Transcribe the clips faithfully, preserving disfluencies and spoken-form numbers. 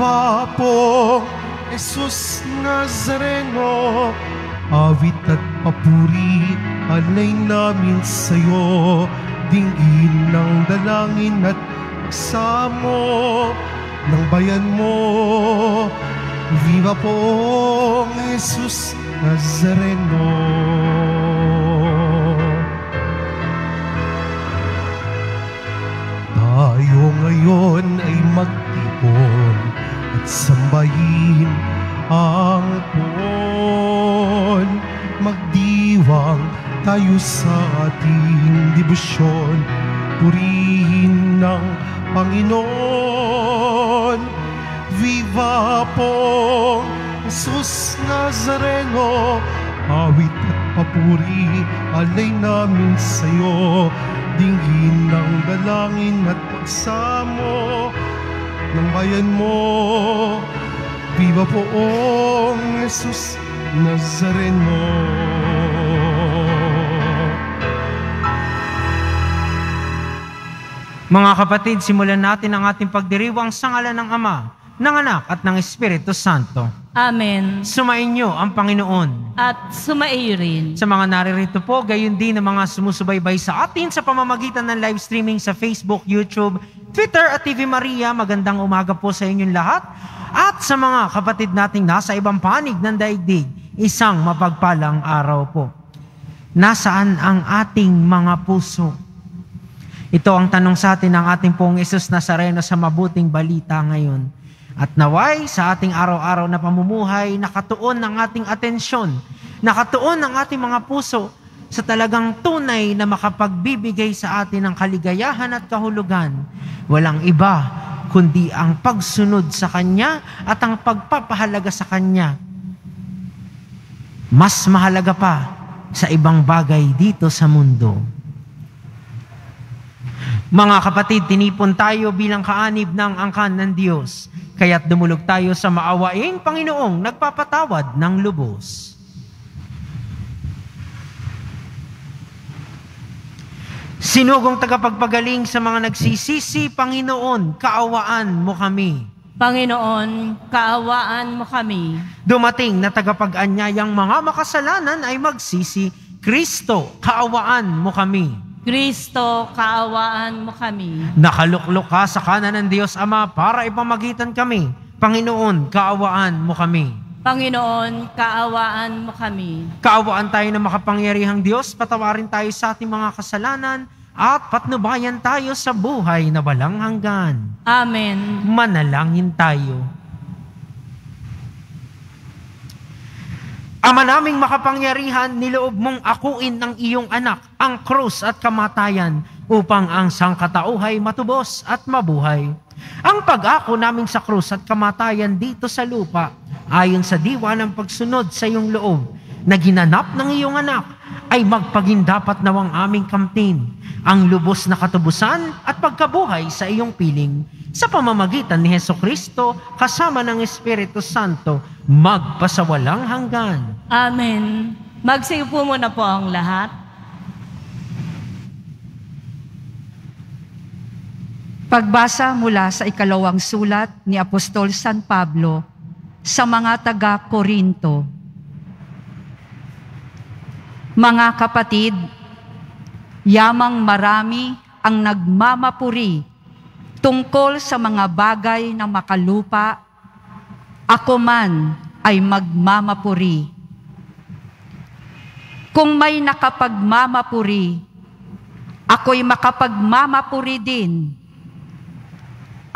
va po Jesus Nazareno, awit at papuri alay namin sa'yo, dinggin ng dalangin at pagsamo ng bayan mo. Viva po Jesus Nazareno. Tayo ngayon ay magtipon at sambahin ang Poon. Magdiwang tayo sa ating debosyon, purihin ng Panginoon. Viva po Jesus Nazareno, awit at papuri alay namin sa'yo, dinggin ng dalangin at pagsamo ng bayan mo. Viva poong Jesus Nazareno. Mga kapatid, simulan natin ang ating pagdiriwang sa ngalan ng Ama, ng Anak at ng Espiritu Santo. Amen. Sumainyo ang Panginoon. At sumaiyo rin. Sa mga naririto po, gayon din ang mga sumusubaybay sa atin sa pamamagitan ng live streaming sa Facebook, YouTube, Twitter at T V Maria. Magandang umaga po sa inyong lahat. At sa mga kapatid nating nasa ibang panig ng daigdig, isang mapagpalang araw po. Nasaan ang ating mga puso? Ito ang tanong sa atin ng ating pong Jesus Nazareno sa mabuting balita ngayon. At naway, sa ating araw-araw na pamumuhay, nakatuon ang ating atensyon, nakatuon ang ating mga puso sa talagang tunay na makapagbibigay sa atin ng kaligayahan at kahulugan. Walang iba, kundi ang pagsunod sa Kanya at ang pagpapahalaga sa Kanya. Mas mahalaga pa sa ibang bagay dito sa mundo. Mga kapatid, tinipon tayo bilang kaanib ng angkan ng Diyos. Kaya't dumulog tayo sa maawaing Panginoong nagpapatawad ng lubos. Sinugong tagapagpagaling sa mga nagsisisi, Panginoon, kaawaan mo kami. Panginoon, kaawaan mo kami. Dumating na tagapag-anyayang mga makasalanan ay magsisi, Kristo, kaawaan mo kami. Kristo, kaawaan mo kami. Nakaluklok ka sa kanan ng Diyos Ama para ipamagitan kami. Panginoon, kaawaan mo kami. Panginoon, kaawaan mo kami. Kaawaan tayo ng makapangyarihang Diyos, patawarin tayo sa ating mga kasalanan, at patnubayan tayo sa buhay na walang hanggan. Amen. Manalangin tayo. Ama naming makapangyarihan, niloob mong akuin ng iyong anak ang krus at kamatayan upang ang sangkatauhay matubos at mabuhay. Ang pag-ako namin sa krus at kamatayan dito sa lupa ayon sa diwa ng pagsunod sa iyong loob na ginanap ng iyong anak ay magpagindapat nawang aming kamtin ang lubos na katubusan at pagkabuhay sa iyong piling. Sa pamamagitan ni Hesukristo kasama ng Espiritu Santo, magpasawalang hanggan. Amen. Magsiyo po muna po ang lahat. Pagbasa mula sa ikalawang sulat ni Apostol San Pablo sa mga taga-Korinto. Mga kapatid, yamang marami ang nagmamapuri tungkol sa mga bagay na makalupa, ako man ay magmamapuri. Kung may nakapagmamapuri, ako'y makapagmamapuri din.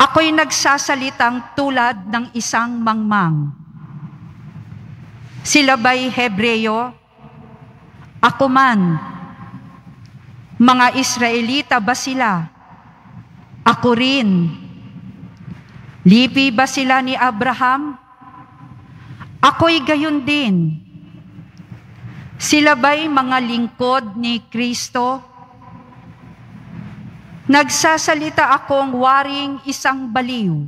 Ako'y nagsasalitang tulad ng isang mangmang. Sila ba'y Hebreyo? Ako man. Mga Israelita ba sila? Ako rin. Lipi ba sila ni Abraham? Ako'y gayon din. Sila ba'y mga lingkod ni Kristo? Nagsasalita akong waring isang baliw,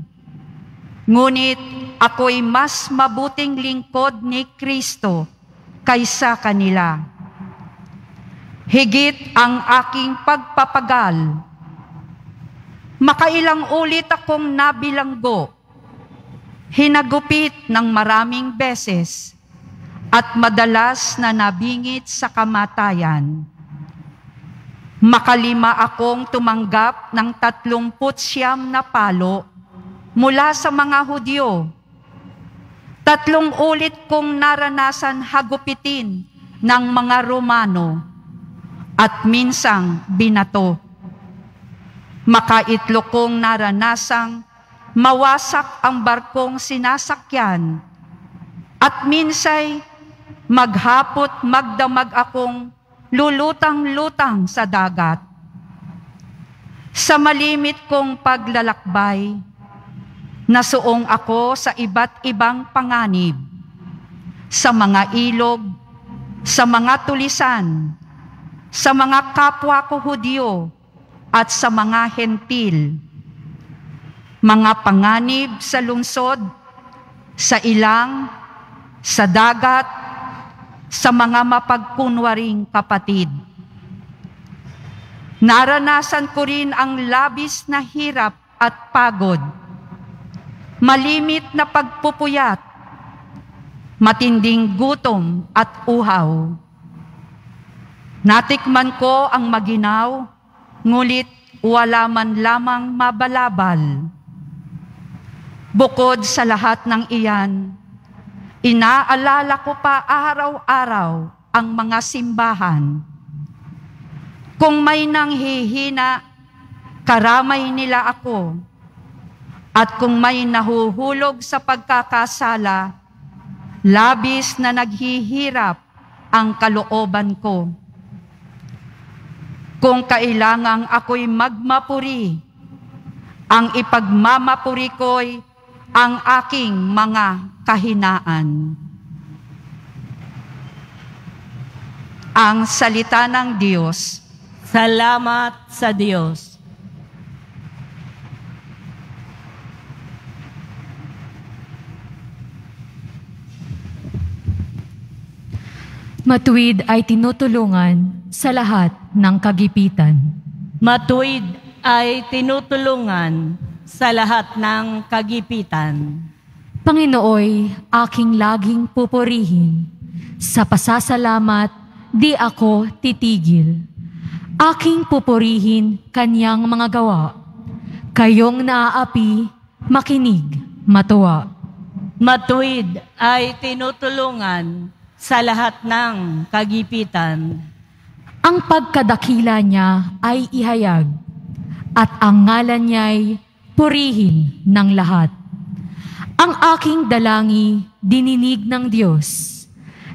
ngunit ako'y mas mabuting lingkod ni Kristo kaysa kanila. Higit ang aking pagpapagal. Makailang ulit akong nabilanggo hinagupit ng maraming beses at madalas na nabingit sa kamatayan. Makalima akong tumanggap ng tatlumput siyam na palo mula sa mga Hudyo. Tatlong ulit kong naranasan hagupitin ng mga Romano at minsang binato. Makaitlo kong naranasang mawasak ang barkong sinasakyan at minsay maghapot magdamag akong lulutang-lutang sa dagat. Sa malimit kong paglalakbay, nasuong ako sa iba't ibang panganib, sa mga ilog, sa mga tulisan, sa mga kapwa ko Hudyo, at sa mga hentil. Mga panganib sa lungsod, sa ilang, sa dagat, sa mga mapagkunwaring kapatid. Naranasan ko rin ang labis na hirap at pagod, malimit na pagpupuyat, matinding gutom at uhaw. Natikman ko ang maginaw, ngulit wala man lamang mabalabal. Bukod sa lahat ng iyan, inaalala ko pa araw-araw ang mga simbahan. Kung may nanghihina, karamay nila ako. At kung may nahuhulog sa pagkakasala, labis na naghihirap ang kalooban ko. Kung kailangang ako'y magmapuri, ang ipagmamapuri ko'y ang aking mga kahinaan. Ang salita ng Diyos. Salamat sa Diyos. Matuwid ay tinutulungan sa lahat ng kagipitan. Matuwid ay tinutulungan sa lahat ng kagipitan. Panginooy, aking laging pupurihin. Sa pasasalamat, di ako titigil. Aking pupurihin kanyang mga gawa. Kayong naaapi, makinig, matuwa. Matuwid ay tinutulungan sa lahat ng kagipitan. Ang pagkadakila niya ay ihayag, at ang ngalan niya'y purihin ng lahat. Ang aking dalangi dininig ng Diyos,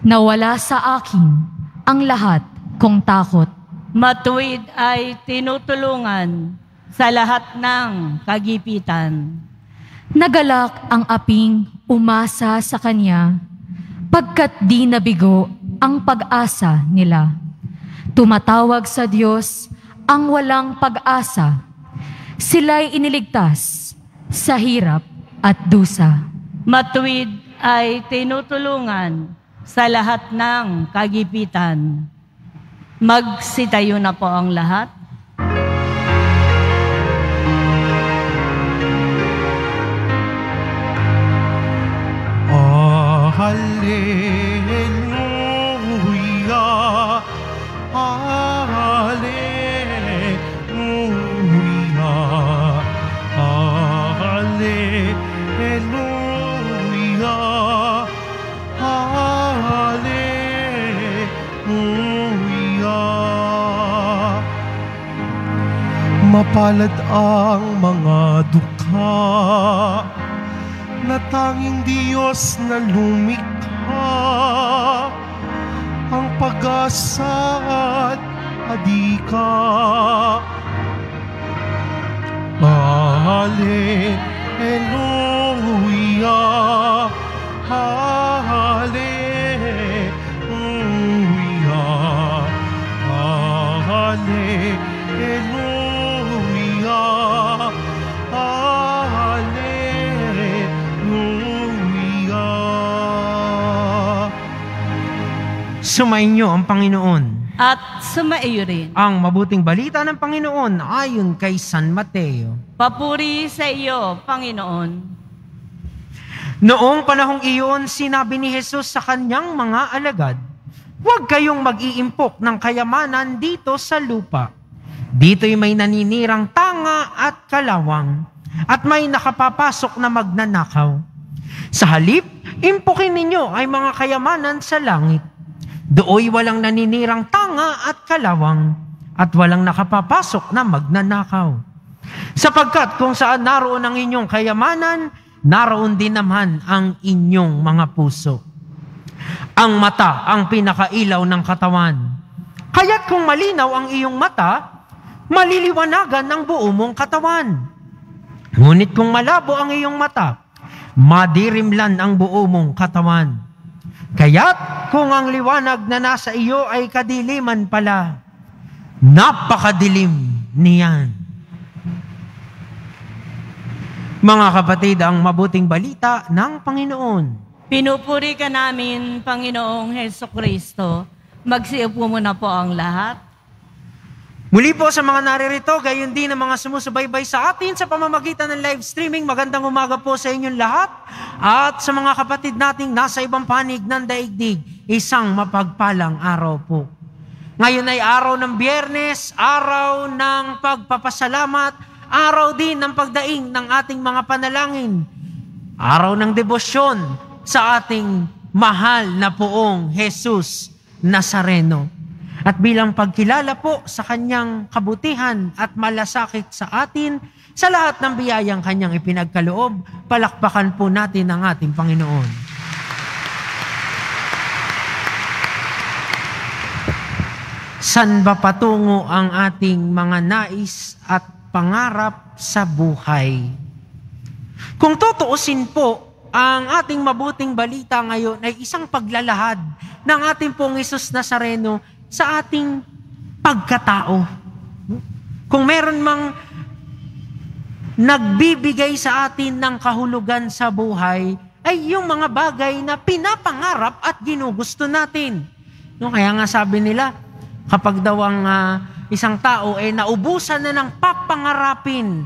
nawala sa akin ang lahat kong takot. Matuwid ay tinutulungan sa lahat ng kagipitan. Nagalak ang aping umasa sa kanya, pagkat di nabigo ang pag-asa nila. Tumatawag sa Diyos ang walang pag-asa, sila'y iniligtas sa hirap at dusa. Matuwid ay tinutulungan sa lahat ng kagipitan. Magsitayo na po ang lahat. Oh, hallelujah, hallelujah. Mapalad ang mga dukha na tanging Diyos na lumikha, ang pag-asa at adika. Hallelujah, hallelujah, hallelujah. Sumainyo ang Panginoon. At sumaiyo rin. Ang mabuting balita ng Panginoon ayon kay San Mateo. Papuri sa iyo, Panginoon. Noong panahong iyon, sinabi ni Jesus sa kanyang mga alagad, "Huwag kayong mag-iimpok ng kayamanan dito sa lupa. Dito'y may naninirang tanga at kalawang, at may nakapapasok na magnanakaw. Sa halip, impukin ninyo ay mga kayamanan sa langit. Dooy walang naninirang tanga at kalawang, at walang nakapapasok na magnanakaw. Sapagkat kung saan naroon ang inyong kayamanan, naroon din naman ang inyong mga puso." Ang mata ang pinakailaw ng katawan. Kaya't kung malinaw ang iyong mata, maliliwanagan ng buo mong katawan. Ngunit kung malabo ang iyong mata, madirimlan ang buo mong katawan. Kaya't kung ang liwanag na nasa iyo ay kadiliman pala, napakadilim niyan. Mga kapatid, ang mabuting balita ng Panginoon. Pinupuri ka namin, Panginoong Hesukristo. Magsiupo muna po ang lahat. Muli po sa mga naririto, gayon din ang mga sumusubaybay sa atin sa pamamagitan ng live streaming. Magandang umaga po sa inyong lahat. At sa mga kapatid nating nasa ibang panig ng daigdig, isang mapagpalang araw po. Ngayon ay araw ng Biyernes, araw ng pagpapasalamat, araw din ng pagdaing ng ating mga panalangin, araw ng debosyon sa ating mahal na poong Jesus Nazareno. At bilang pagkilala po sa kanyang kabutihan at malasakit sa atin, sa lahat ng biyayang kanyang ipinagkaloob, palakpakan po natin ang ating Panginoon. San ba patungo ang ating mga nais at pangarap sa buhay? Kung tutuusin po, ang ating mabuting balita ngayon ay isang paglalahad ng ating pong Jesus Nazareno sa ating pagkatao. Kung meron mang nagbibigay sa atin ng kahulugan sa buhay, ay yung mga bagay na pinapangarap at ginugusto natin. No, kaya nga sabi nila, kapag daw ang uh, isang tao ay eh, naubusan na ng papangarapin,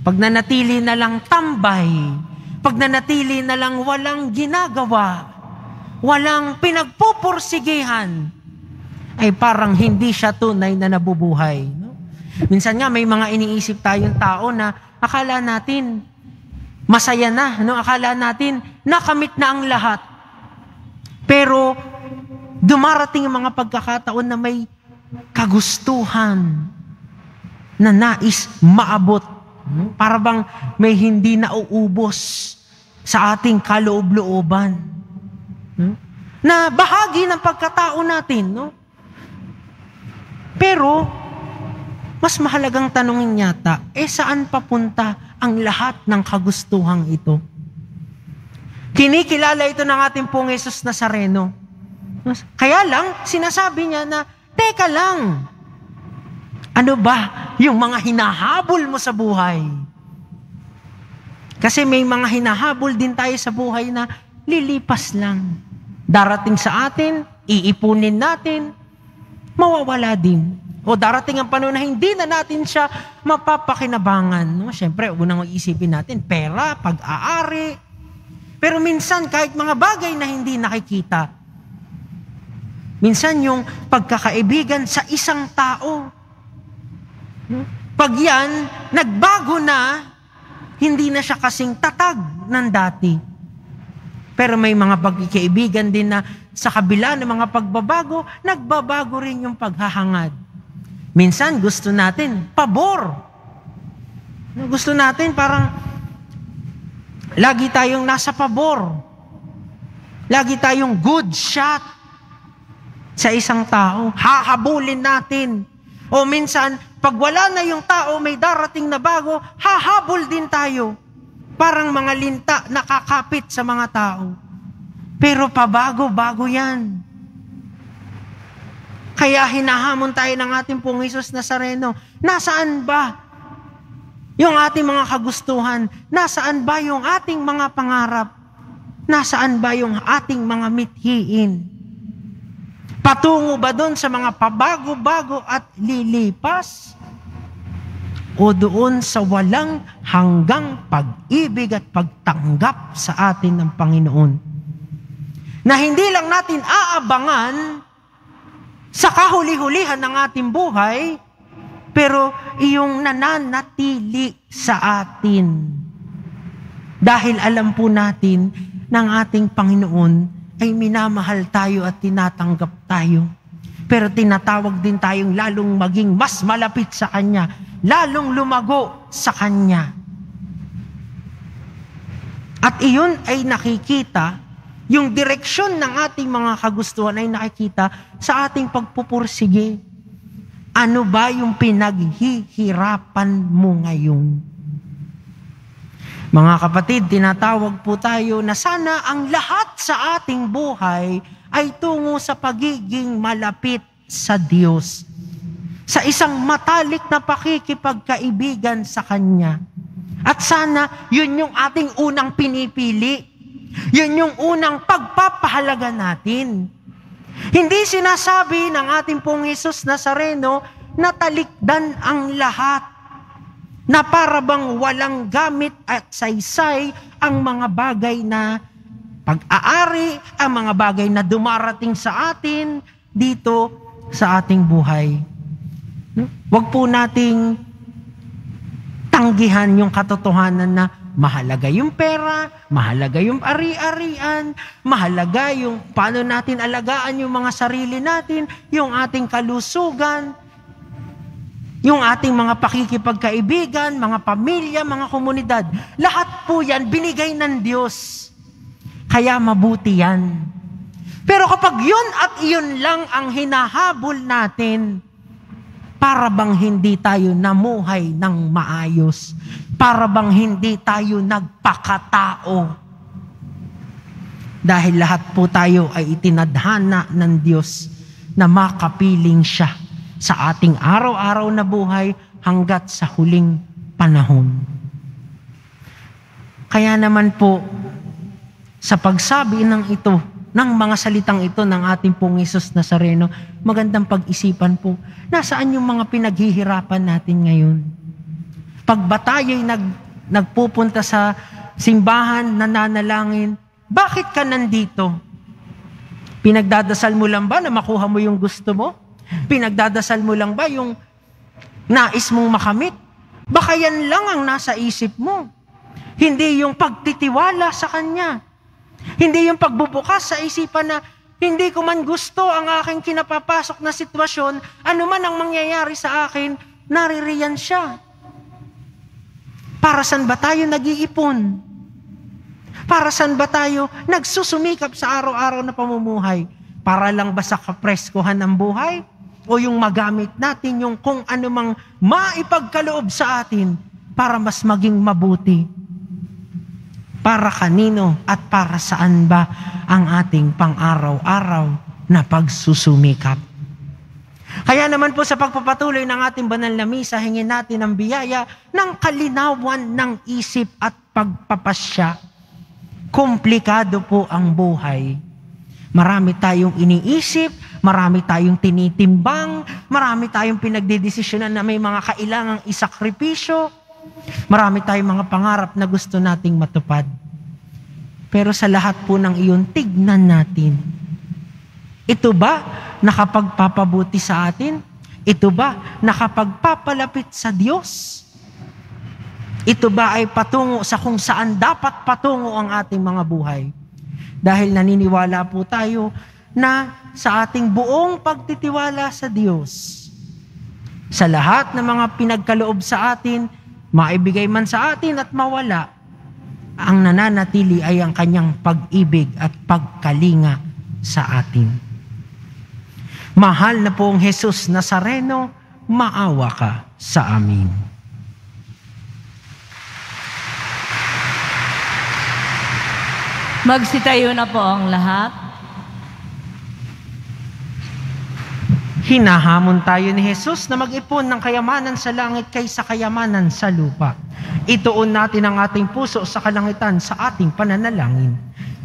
pag nanatili na lang tambay, pag nanatili na lang walang ginagawa, walang pinagpupursigihan, ay parang hindi siya tunay na nabubuhay. No? Minsan nga may mga iniisip tayong tao na akala natin masaya na, no? Akala natin nakamit na ang lahat. Pero dumarating ang mga pagkakataon na may kagustuhan na nais maabot. No? Para bang may hindi nauubos sa ating kaloob-looban. Hmm? Na bahagi ng pagkatao natin, no? Pero mas mahalagang tanungin yata, eh saan papunta ang lahat ng kagustuhang ito? Kinikilala ito ng ating pong Jesus Nazareno. Kaya lang, sinasabi niya na, teka lang, ano ba yung mga hinahabol mo sa buhay? Kasi may mga hinahabol din tayo sa buhay na lilipas lang. Darating sa atin, iipunin natin, mawawala din. O darating ang panahon na hindi na natin siya mapapakinabangan. No? Siyempre, unang iisipin natin, pera, pag-aari. Pero minsan, kahit mga bagay na hindi nakikita, minsan yung pagkakaibigan sa isang tao, pag yan, nagbago na, hindi na siya kasing tatag ng dati. Pero may mga pagkikaibigan din na sa kabila ng mga pagbabago, nagbabago rin yung paghahangad. Minsan gusto natin, pabor. Gusto natin parang lagi tayong nasa pabor. Lagi tayong good shot sa isang tao. Hahabulin natin. O minsan, pag wala na yung tao, may darating na bago, hahabol din tayo. Parang mga linta nakakapit sa mga tao. Pero pabago-bago yan. Kaya hinahamon tayo ng ating pong Jesus Nazareno. Nasaan ba yung ating mga kagustuhan? Nasaan ba yung ating mga pangarap? Nasaan ba yung ating mga mithiin? Patungo ba doon sa mga pabago-bago at lilipas? o doon sa walang hanggang pag-ibig at pagtanggap sa atin ng Panginoon. Na hindi lang natin aabangan sa kahuli-hulihan ng ating buhay, pero iyong nananatili sa atin. Dahil alam po natin ng ating Panginoon ay minamahal tayo at tinatanggap tayo. Pero tinatawag din tayong lalong maging mas malapit sa Kanya, lalong lumago sa Kanya. At iyon ay nakikita, yung direksyon ng ating mga kagustuhan ay nakikita sa ating pagpupursige. Ano ba yung pinaghihirapan mo ngayon? Mga kapatid, tinatawag po tayo na sana ang lahat sa ating buhay ay tungo sa pagiging malapit sa Diyos, sa isang matalik na pakikipagkaibigan sa Kanya. At sana yun yung ating unang pinipili, yun yung unang pagpapahalaga natin. Hindi sinasabi ng ating pong Jesus Nazareno na talikdan ang lahat, na para bang walang gamit at saysay ang mga bagay na pag-aari, ang mga bagay na dumarating sa atin dito sa ating buhay. Huwag po nating tanggihan yung katotohanan na mahalaga yung pera, mahalaga yung ari-arian, mahalaga yung paano natin alagaan yung mga sarili natin, yung ating kalusugan, yung ating mga pakikipagkaibigan, mga pamilya, mga komunidad. Lahat po yan binigay ng Diyos. Kaya mabuti yan. Pero kapag yun at iyon lang ang hinahabol natin, para bang hindi tayo namuhay ng maayos? Para bang hindi tayo nagpakatao? Dahil lahat po tayo ay itinadhana ng Diyos na makapiling Siya sa ating araw-araw na buhay hanggat sa huling panahon. Kaya naman po, sa pagsabi ng ito, ng mga salitang ito ng ating pong Jesus Nazareno, magandang pag-isipan po, nasaan yung mga pinaghihirapan natin ngayon? Pag ba tayo'y nag, nagpupunta sa simbahan, nananalangin, bakit ka nandito? Pinagdadasal mo lang ba na makuha mo yung gusto mo? Pinagdadasal mo lang ba yung nais mong makamit? Baka yan lang ang nasa isip mo. Hindi yung pagtitiwala sa Kanya. Hindi yung pagbubukas sa isipan na hindi ko man gusto ang aking kinapapasok na sitwasyon, ano man ang mangyayari sa akin, naririyan Siya. Para saan ba tayo nag-iipon? Para saan ba tayo nagsusumikap sa araw-araw na pamumuhay? Para lang ba sa kapreskuhan ng buhay? O yung magamit natin yung kung anumang maipagkaloob sa atin para mas maging mabuti? Para kanino at para saan ba ang ating pang-araw-araw na pagsusumikap? Kaya naman po sa pagpapatuloy ng ating banal na misa, hingin natin ang biyaya ng kalinawan ng isip at pagpapasya. Komplikado po ang buhay. Marami tayong iniisip, marami tayong tinitimbang, marami tayong pinagdidesisyonan na may mga kailangang isakripisyo. Marami tayong mga pangarap na gusto nating matupad. Pero sa lahat po ng iyon, tignan natin. Ito ba nakapagpapabuti sa atin? Ito ba nakapagpapalapit sa Diyos? Ito ba ay patungo sa kung saan dapat patungo ang ating mga buhay? Dahil naniniwala po tayo na sa ating buong pagtitiwala sa Diyos, sa lahat ng mga pinagkaloob sa atin, maibigay man sa atin at mawala, ang nananatili ay ang Kanyang pag-ibig at pagkalinga sa atin. Mahal na pong Jesus Nazareno, maawa ka sa amin. Magsitayo na po ang lahat. Hinahamon tayo ni Jesus na mag-ipon ng kayamanan sa langit kaysa kayamanan sa lupa. Ituon natin ang ating puso sa kalangitan sa ating pananalangin.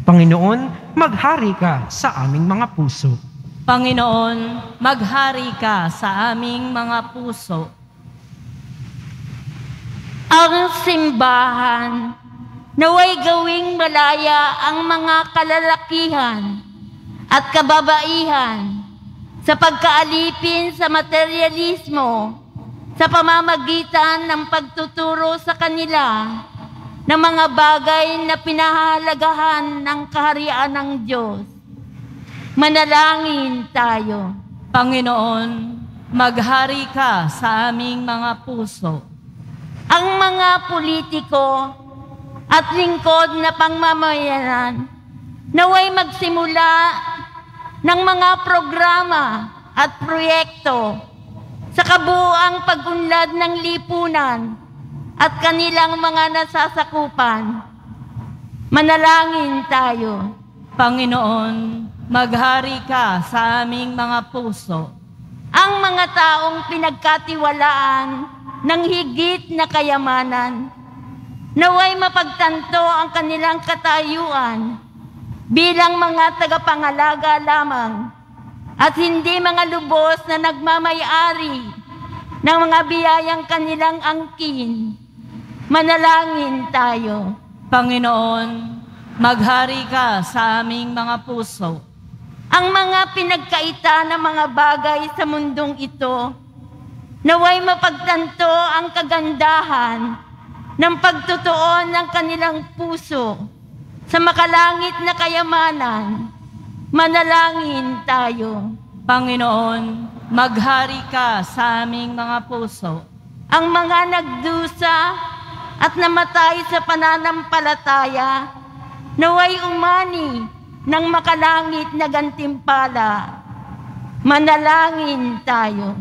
Panginoon, maghari ka sa aming mga puso. Panginoon, maghari ka sa aming mga puso. ang simbahan, naway gawing malaya ang mga kalalakihan at kababaihan sa pagkaalipin sa materialismo sa pamamagitan ng pagtuturo sa kanila ng mga bagay na pinahalagahan ng kaharian ng Diyos. Manalangin tayo. Panginoon, maghari ka sa aming mga puso. Ang mga politiko at lingkod na pangmamayanan naway magsimula ng mga programa at proyekto sa kabuuang pag-unlad ng lipunan at kanilang mga nasasakupan. Manalangin tayo. Panginoon, maghari ka sa aming mga puso. Ang mga taong pinagkatiwalaan ng higit na kayamanan, naway mapagtanto ang kanilang katayuan bilang mga tagapangalaga lamang at hindi mga lubos na nagmamayari ng mga biyayang kanilang angkin. Manalangin tayo. Panginoon, maghari ka sa aming mga puso. Ang mga pinagkaita ng mga bagay sa mundong ito, naway mapagtanto ang kagandahan ng pagtutuon ng kanilang puso sa makalangit na kayamanan. Manalangin tayo. Panginoon, maghari ka sa aming mga puso. Ang mga nagdusa at namatay sa pananampalataya, naway umani ng makalangit na gantimpala. Manalangin tayo.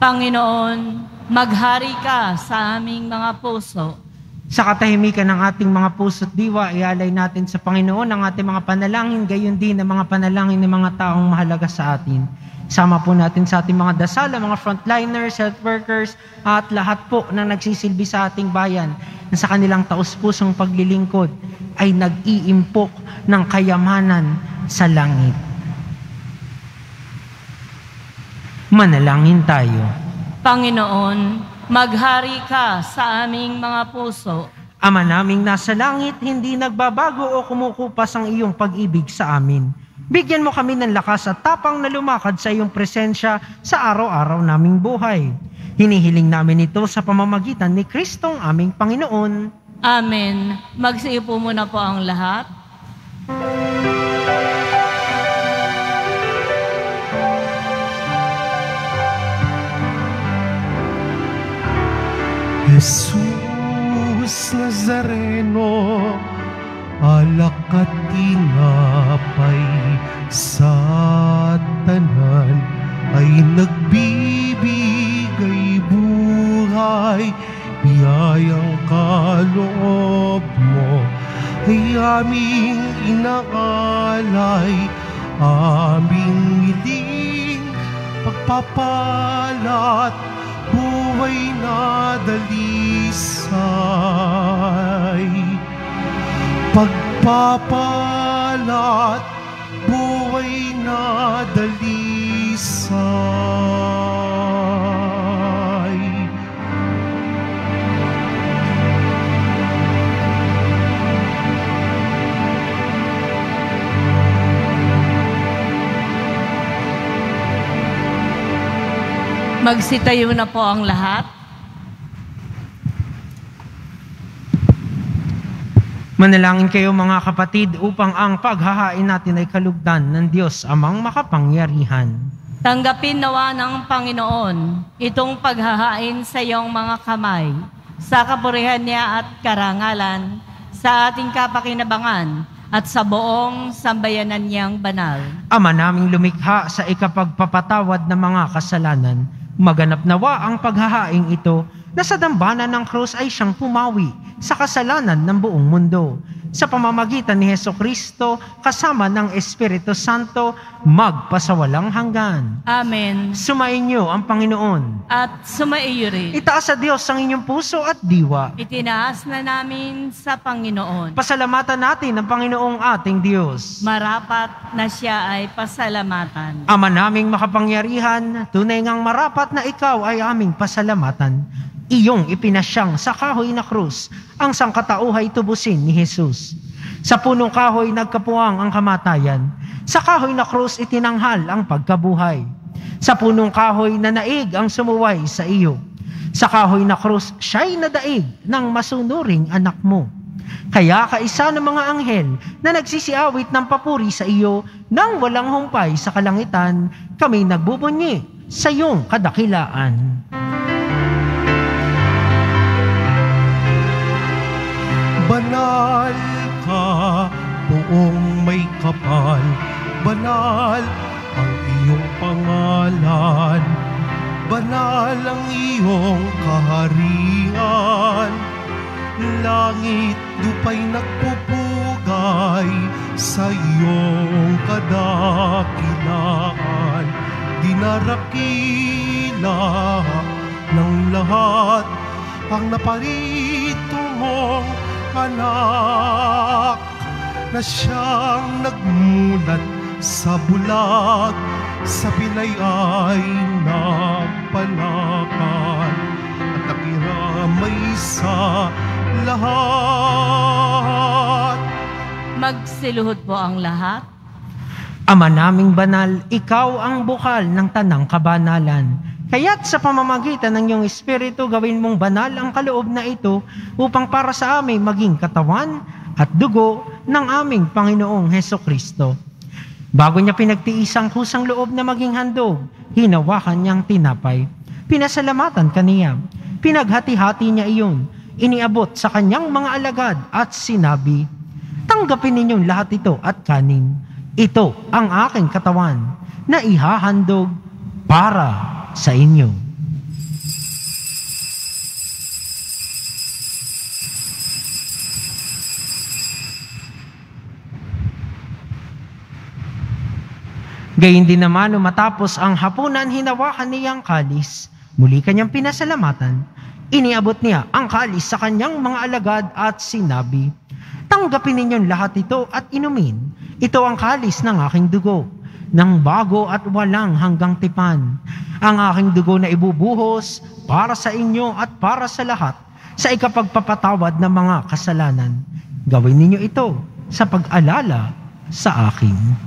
Panginoon, maghari ka sa aming mga puso. Sa katahimikan ng ating mga puso't diwa, ialay natin sa Panginoon ang ating mga panalangin, gayon din ang mga panalangin ng mga taong mahalaga sa atin. Sama po natin sa ating mga dasala, mga frontliners, health workers, at lahat po na nagsisilbi sa ating bayan na sa kanilang taus-pusong paglilingkod ay nag-iimpok ng kayamanan sa langit. Manalangin tayo. Panginoon, maghari ka sa aming mga puso. Ama naming nasa langit, hindi nagbabago o kumukupas ang iyong pag-ibig sa amin. Bigyan mo kami ng lakas at tapang na lumakad sa iyong presensya sa araw-araw naming buhay. Hinihiling namin ito sa pamamagitan ni Kristong aming Panginoon. Amen. Magsiupo muna po ang lahat. Jesús Nazareno, alak at tinapay sa tanan, ay nagbibigay buhay. Biyayang kaloob mo ay aming inaalay, aming hiling pagpapalat. Buhay na dalisay, pagpapalat, buhay na dalisay. Magsitayo na po ang lahat. Manalangin kayo mga kapatid upang ang paghahain natin ay kalugdan ng Diyos amang makapangyarihan. Tanggapin nawa ng Panginoon itong paghahain sa iyong mga kamay, sa kapurihan niya at karangalan, sa ating kapakinabangan, at sa buong sambayanan niyang banal. Ama naming lumikha sa ikapagpapatawad ng mga kasalanan, maganap nawa ang paghahaing ito na sa dambana ng krus ay siyang pumawi sa kasalanan ng buong mundo. Sa pamamagitan ni Hesukristo kasama ng Espiritu Santo, magpasawalang hanggan. Amen. Sumainyo ang Panginoon. At sumaiyo rin. Itaas sa Diyos ang inyong puso at diwa. Itinaas na namin sa Panginoon. Pasalamatan natin ang Panginoong ating Diyos. Marapat na siya ay pasalamatan. Ama naming makapangyarihan, tunay ngang marapat na ikaw ay aming pasalamatan. iyong ipinasyang sa kahoy na krus ang sangkatauhay tubusin ni Jesus. Sa punong kahoy nagkapuwang ang kamatayan, sa kahoy na krus itinanghal ang pagkabuhay. Sa punong kahoy nanaig ang sumuway sa iyo, sa kahoy na krus siya'y nadaig ng masunuring anak mo. Kaya kaisa ng mga anghel na nagsisiawit ng papuri sa iyo nang walang humpay sa kalangitan, kami nagbubunyi sa iyong kadakilaan. Banal ka, buong may kapal, banal ang iyong pangalan, banal ang iyong kaharian. Langit lupa'y nagpupugay sa iyong kadakilaan. Dinarakila ng lahat ang naparito mong anak, na siyang nagmulat sa bulag, sa Pinay ay napanakan at nakiramay sa lahat. Magsiluhod po ang lahat. Ama naming banal, ikaw ang bukal ng tanang kabanalan. Kaya't sa pamamagitan ng iyong Espiritu, gawin mong banal ang kaloob na ito upang para sa amin maging katawan at dugo ng aming Panginoong Hesukristo. Bago niya pinagtiis ang kusang loob na maging handog, hinawakan niyang tinapay. Pinasalamatan kaniya. Pinaghati-hati niya iyon. Iniabot sa kanyang mga alagad at sinabi, "Tanggapin ninyong lahat ito at kanin. Ito ang aking katawan na ihahandog para sa inyo." Gayon din naman, matapos ang hapunan, hinawakan niyang kalis. Muli kanyang pinasalamatan. Iniabot niya ang kalis sa kanyang mga alagad at sinabi, "Tanggapin ninyong lahat ito at inumin. Ito ang kalis ng aking dugo, ng bago at walang hanggang tipan. Ang aking dugo na ibubuhos para sa inyo at para sa lahat sa ikapagpapatawad ng mga kasalanan. Gawin ninyo ito sa pag-alala sa akin."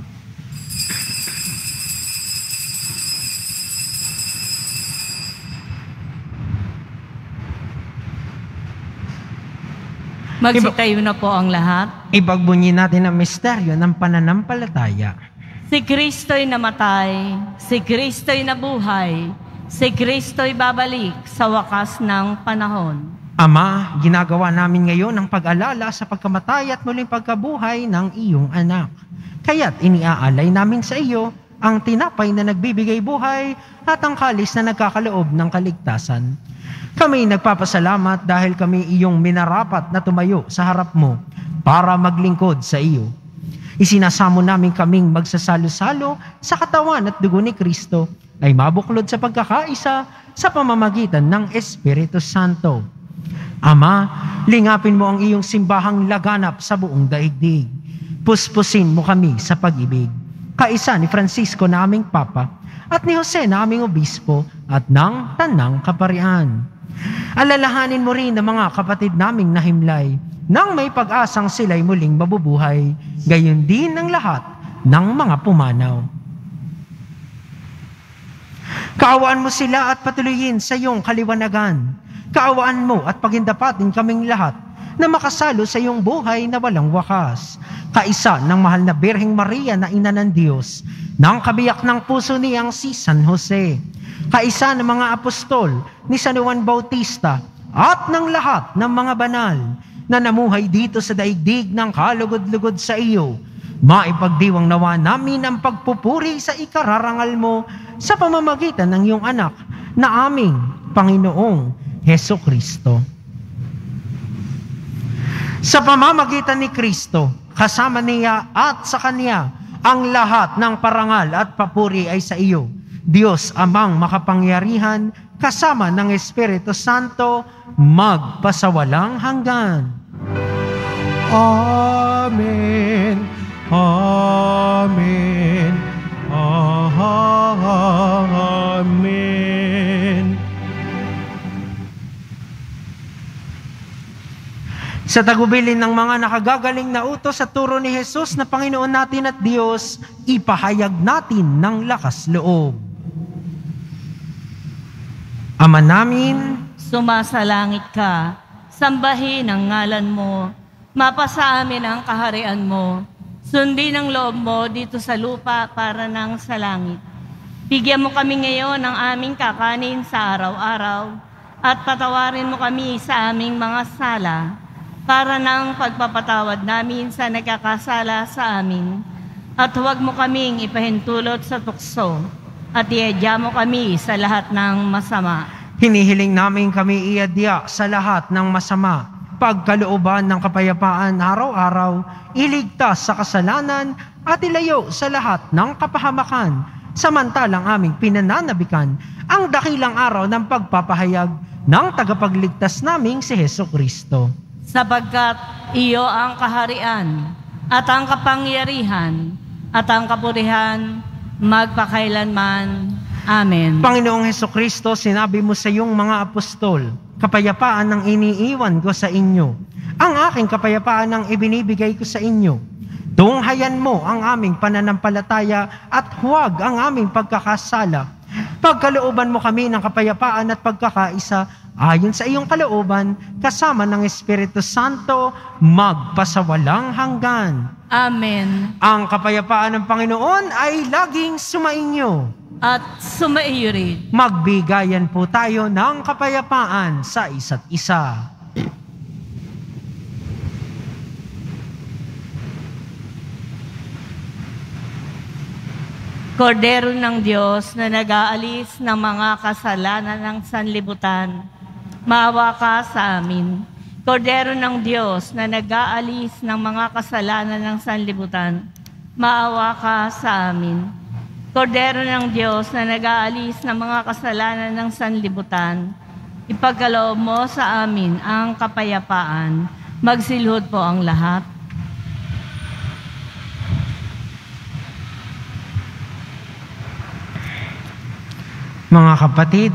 Magsitayo na po ang lahat. Ibagbunyin natin ang misteryo ng pananampalataya. Si Kristo'y namatay, si Kristo'y nabuhay, si Kristo'y babalik sa wakas ng panahon. Ama, ginagawa namin ngayon ang pag-alala sa pagkamatay at muling pagkabuhay ng iyong anak. Kaya't iniaalay namin sa iyo ang tinapay na nagbibigay buhay at ang kalis na nagkakaloob ng kaligtasan. Kami nagpapasalamat dahil kami iyong minarapat na tumayo sa harap mo para maglingkod sa iyo. Isinasamo namin kaming magsasalo-salo sa katawan at dugo ni Kristo ay mabuklod sa pagkakaisa sa pamamagitan ng Espiritu Santo. Ama, lingapin mo ang iyong simbahang laganap sa buong daigdig. Puspusin mo kami sa pag-ibig. Kaisa ni Francisco na aming Papa at ni Jose na aming Obispo at ng Tanang Kaparian. Alalahanin mo rin ang mga kapatid naming nahimlay nang may pag-asang sila'y muling mabubuhay, gayon din ang lahat ng mga pumanaw. Kaawaan mo sila at patuloyin sa iyong kaliwanagan. Kaawaan mo at pagindapatin kaming lahat na makasalo sa iyong buhay na walang wakas. Kaisa ng mahal na Birheng Maria na ina ng Diyos, ng kabiyak ng puso niyang si San Jose. Kaisa ng mga apostol ni San Juan Bautista at ng lahat ng mga banal na namuhay dito sa daigdig ng kalugod-lugod sa iyo. Maipagdiwang nawa namin ang pagpupuri sa ikararangal mo sa pamamagitan ng iyong anak na aming Panginoong Hesukristo. Sa pamamagitan ni Kristo, kasama niya at sa Kanya, ang lahat ng parangal at papuri ay sa iyo, Diyos Amang makapangyarihan, kasama ng Espiritu Santo, magpasawalang hanggan. Amen. Amen. Amen. Sa tagubilin ng mga nakagagaling na utos at turo ni Jesus na Panginoon natin at Diyos, ipahayag natin ng lakas loob. Ama namin, sumasalangit ka, sambahin ang ngalan mo, mapasa amin ang kaharian mo, sundin ang loob mo dito sa lupa para nang sa langit. Bigyan mo kami ngayon ng aming kakanin sa araw-araw, at patawarin mo kami sa aming mga sala, para ng pagpapatawad namin sa nagkakasala sa amin. At huwag mo kaming ipahintulot sa tukso, at iadya mo kami sa lahat ng masama. Hinihiling namin kami iadya sa lahat ng masama, pagkalooban ng kapayapaan araw-araw, iligtas sa kasalanan, at ilayo sa lahat ng kapahamakan, samantalang aming pinananabikan ang dakilang araw ng pagpapahayag ng tagapagligtas naming si Hesukristo. Sapagkat iyo ang kaharian, at ang kapangyarihan, at ang kapurihan, magpakailanman. Amen. Panginoong Hesukristo, sinabi mo sa iyong mga apostol, kapayapaan ang iniiwan ko sa inyo. Ang aking kapayapaan ang ibinibigay ko sa inyo. Tunghayan mo ang aming pananampalataya at huwag ang aming pagkakasala. Pagkalooban mo kami ng kapayapaan at pagkakaisa, ayon sa iyong kalooban, kasama ng Espiritu Santo, magpasawalang hanggan. Amen. Ang kapayapaan ng Panginoon ay laging sumainyo. At sumaiyo rin. Magbigayan po tayo ng kapayapaan sa isa't isa. Kordero ng Diyos na nag-aalis ng mga kasalanan ng sanlibutan, maawa ka sa amin. Kordero ng Diyos na nag-aalis ng mga kasalanan ng sanlibutan, maawa ka sa amin. Kordero ng Diyos na nag-aalis ng mga kasalanan ng sanlibutan, ipagkaloob mo sa amin ang kapayapaan. Magsilhod po ang lahat. Mga kapatid,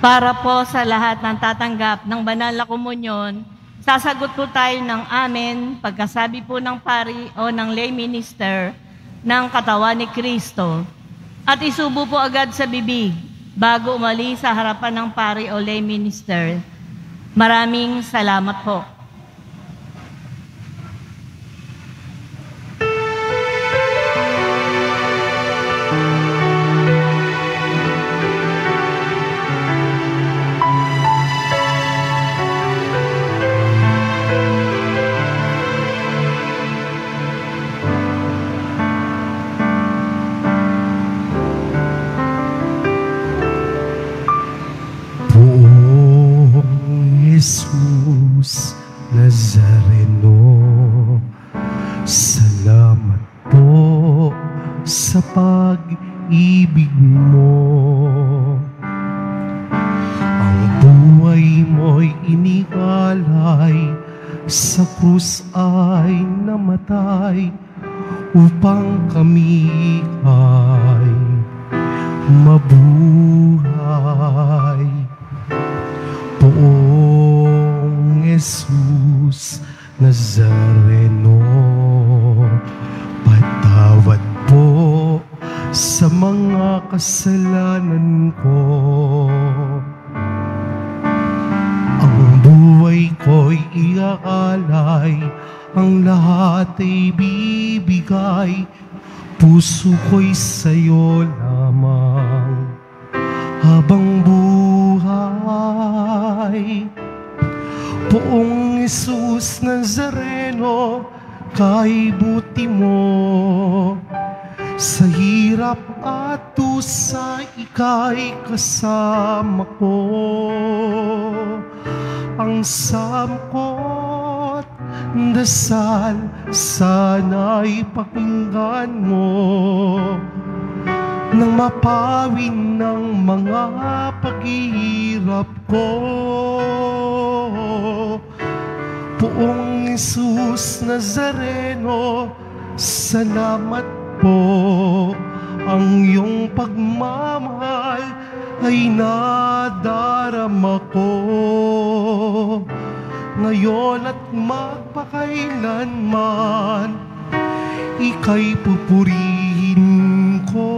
Para po sa lahat ng tatanggap ng banal na komunyon, sasagot po tayo ng amen pagkasabi po ng pari o ng lay minister ng katawan ni Kristo. At isubo po agad sa bibig bago umali sa harapan ng pari o lay minister. Maraming salamat po. Jesus Nazareno, salamat po sa pag-ibig mo. Ang buhay mo'y inialay, sa krus ay namatay, upang kami ay mabuhay. Poong Jesus Nazareno, patawad po sa mga kasalanan ko. Ang buhay ko'y iaalay buhay, ang lahat ay bibigay. Puso ko'y sa'yo lamang habang buhay. Poong Jesús Nazareno, kaibuti mo sa hirap at tusa, ika'y kasama ko. Ang samkot dasal sana'y pakinggan mo nang mapawin ng mga paghihirap ko. Poong Jesús Nazareno, salamat po. Ang iyong pagmamahal ay nadarama ko ngayon at magpakailanman. Ika'y pupurihin ko,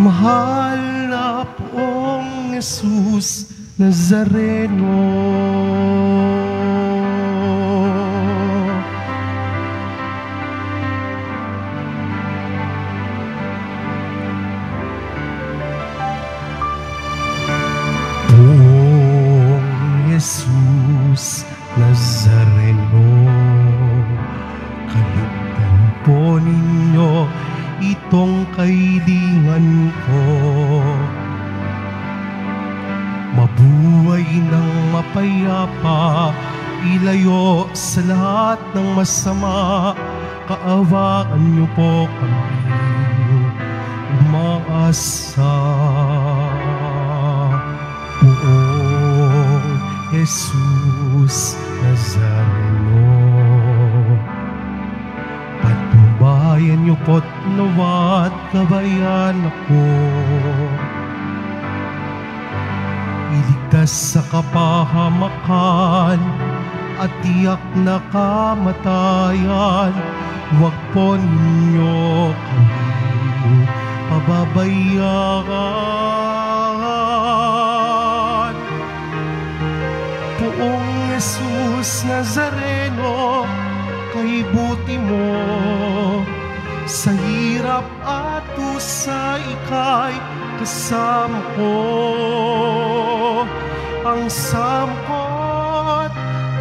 mahal na Poong Jesús Nazareno. Poong Jesús Nazareno, kalugdan po ninyo itong kaidingan ko. Mabuhay ng mapayapa, ilayo sa lahat ng masama. Kaawaan niyo po kami, umaasa. Poong Jesús Nazareno, patnubayan niyo po nawat kabayan ako. Iligtas sa kapahamakan at tiyak na kamatayan. Huwag po ninyo kami pababayaan. Poong Jesús Nazareno, kaibuti mo sa hirap at tusa, ika'y kasama ko. Ang samkot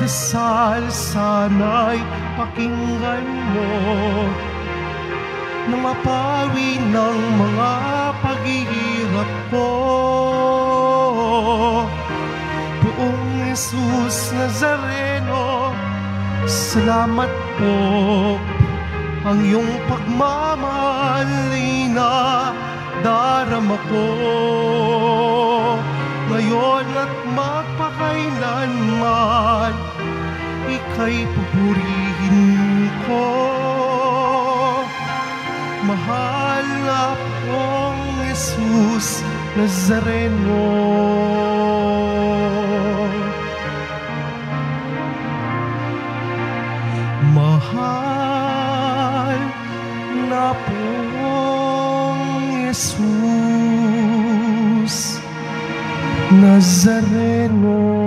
dasal sana'y pakinggan mo nang mapawi ng mga paghihirap ko. Poong Jesús Nazareno, salamat po. Ang iyong pagmamahal ay nadarama ko ngayon at magpakailanman. Ika'y pupurihin ko, mahal na Poong Jesús Nazareno. Mahal na Poong Jesús Nazareno.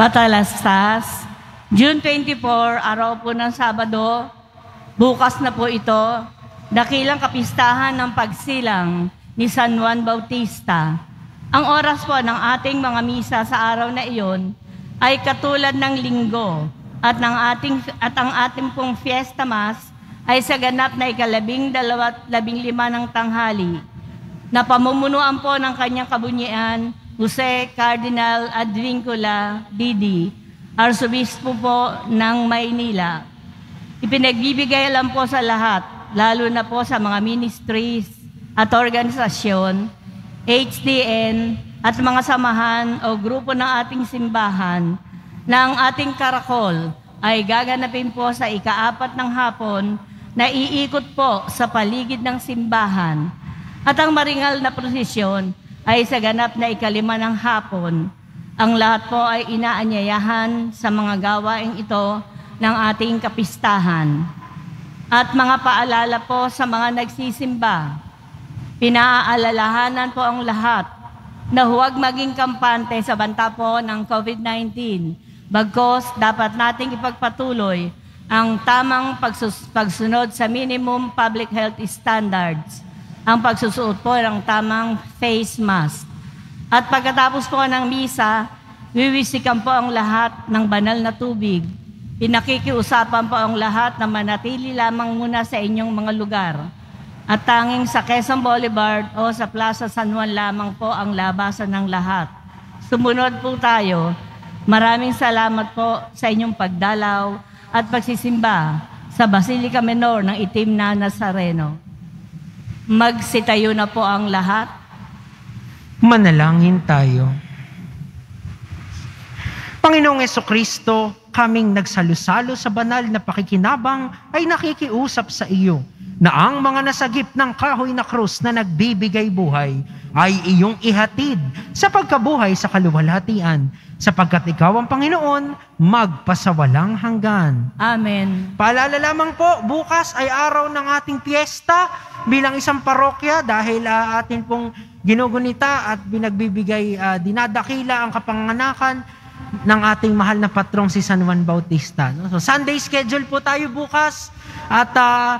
Patalastas, June twenty-four, araw po ng Sabado, bukas na po ito, dakilang kapistahan ng pagsilang ni San Juan Bautista. Ang oras po ng ating mga misa sa araw na iyon ay katulad ng Linggo at, ng ating, at ang ating pong Fiesta Mass ay sa ganap na ikalabing dalawa at labing lima ng tanghali na pamumunuan po ng kanyang kabunyian Jose Cardinal Advincula, D D, Arsobispo po ng Maynila. Ipinagbibigay alam po sa lahat, lalo na po sa mga ministries at organisasyon, H D N, at mga samahan o grupo ng ating simbahan na ang ating karakol ay gaganapin po sa ikaapat ng hapon na iikot po sa paligid ng simbahan. At ang maringal na prosesyon ay sa ganap na ikalima ng hapon. Ang lahat po ay inaanyayahan sa mga gawaing ito ng ating kapistahan. At mga paalala po sa mga nagsisimba, pinaaalalahanan po ang lahat na huwag maging kampante sa banta po ng COVID nineteen. Bagkos dapat nating ipagpatuloy ang tamang pagsunod sa minimum public health standards, ang pagsusuot po ng tamang face mask. At pagkatapos po ng misa, wiwisikan po ang lahat ng banal na tubig. Pinakikiusapan po ang lahat na manatili lamang muna sa inyong mga lugar. At tanging sa Quezon Boulevard o sa Plaza San Juan lamang po ang labasan ng lahat. Sumunod po tayo. Maraming salamat po sa inyong pagdalaw at pagsisimba sa Basilica Menor ng Itim na Nazareno. Magsitayo na po ang lahat. Manalangin tayo. Panginoong Hesukristo, kaming nagsalusalo sa banal na pakikinabang ay nakikiusap sa iyo na ang mga nasagip ng kahoy na krus na nagbibigay buhay ay iyong ihatid sa pagkabuhay sa kaluwalhatian, sapagkat ikaw ang Panginoon magpasawalang hanggan. Amen. Paalala lamang po, bukas ay araw ng ating piyesta bilang isang parokya dahil uh, atin pong ginugunita at binagbibigay, uh, dinadakila ang kapanganakan ng ating mahal na patrong si San Juan Bautista. No? So Sunday schedule po tayo bukas at uh,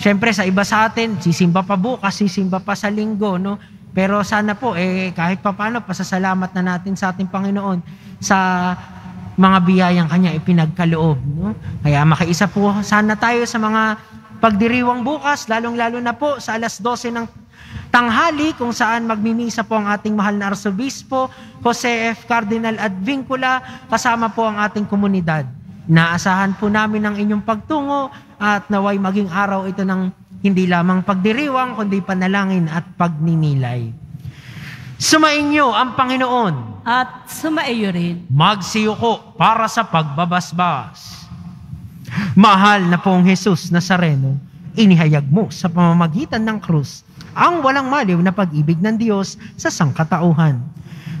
syempre sa iba sa atin, sisimba pa bukas, sisimba pa sa Linggo. No? Pero sana po, eh, kahit pa paano, pasasalamat na natin sa ating Panginoon sa mga biyayang kanya ipinagkaloob. No? Kaya makaisa po sana tayo sa mga pagdiriwang bukas, lalong-lalo na po sa alas dose ng tanghali kung saan magmimisa po ang ating mahal na Arsobispo, Jose F. Cardinal Advincula, kasama po ang ating komunidad. Naasahan po namin ang inyong pagtungo at naway maging araw ito ng hindi lamang pagdiriwang kundi panalangin at pagninilay. Sumainyo ang Panginoon at sumaiyo rin. Magsiyuko para sa pagbabasbas. Mahal na pong Jesus Nazareno, inihayag mo sa pamamagitan ng krus ang walang maliw na pag-ibig ng Diyos sa sangkatauhan.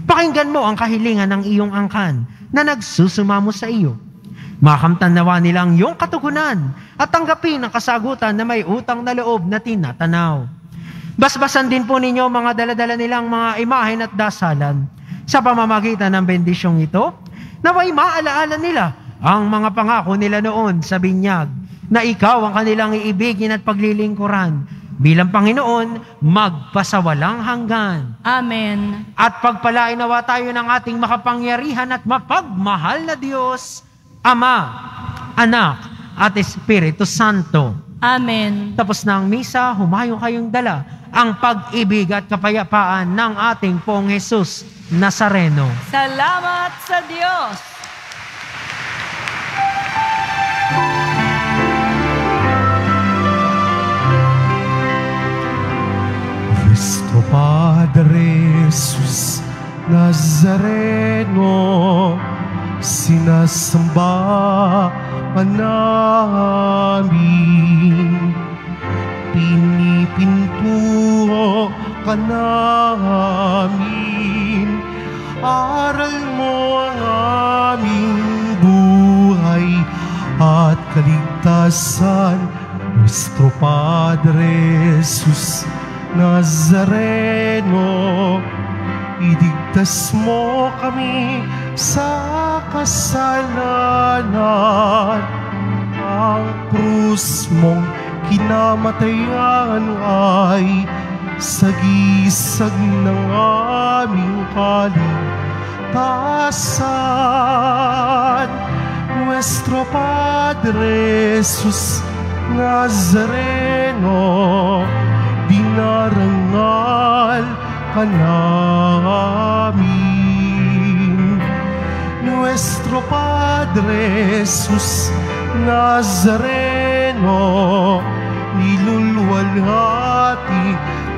Pakinggan mo ang kahilingan ng iyong angkan na nagsusumamo sa iyo. Makamtan nawa nila ang iyong katugunan at tanggapin ang kasagutan na may utang na loob na tinatanaw. Basbasan din po ninyo mga daladala nilang mga imahen at dasalan. Sa pamamagitan ng bendisyong ito, naway maalaala nila ang mga pangako nila noon sa binyag na ikaw ang kanilang iibigin at paglilingkuran bilang Panginoon magpasawalang hanggan. Amen. At pagpalain nawa tayo ng ating makapangyarihan at mapagmahal na Diyos, Ama, Anak, at Espiritu Santo. Amen. Tapos na ang misa, humayo kayong dala ang pag-ibig at kapayapaan ng ating Pong Jesus Nazareno. Salamat sa Diyos! Nuestro Padre Jesus Nazareno, sinasamba pa namin, pinipintuho ka namin, aral mo ang aming buhay at kaligtasan. Nuestro Padre Jesus Nazareno, Iligtas mo kami sa kasalanan. Ang krus mong kinamatayan ay sagisag ng aming kaligtasan. Nuestro Padre Jesus Nazareno, dinarangal ka namin. Nuestro Padre Jesus Nazareno, nilulwalhati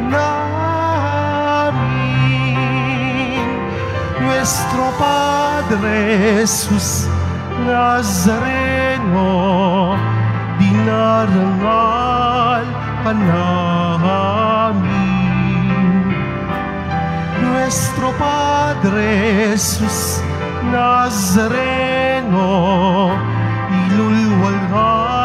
namin. Nuestro Padre Jesus Nazareno, dinarangal ka namin. Nuestro Padre Jesus Nazareno, ilulwalhati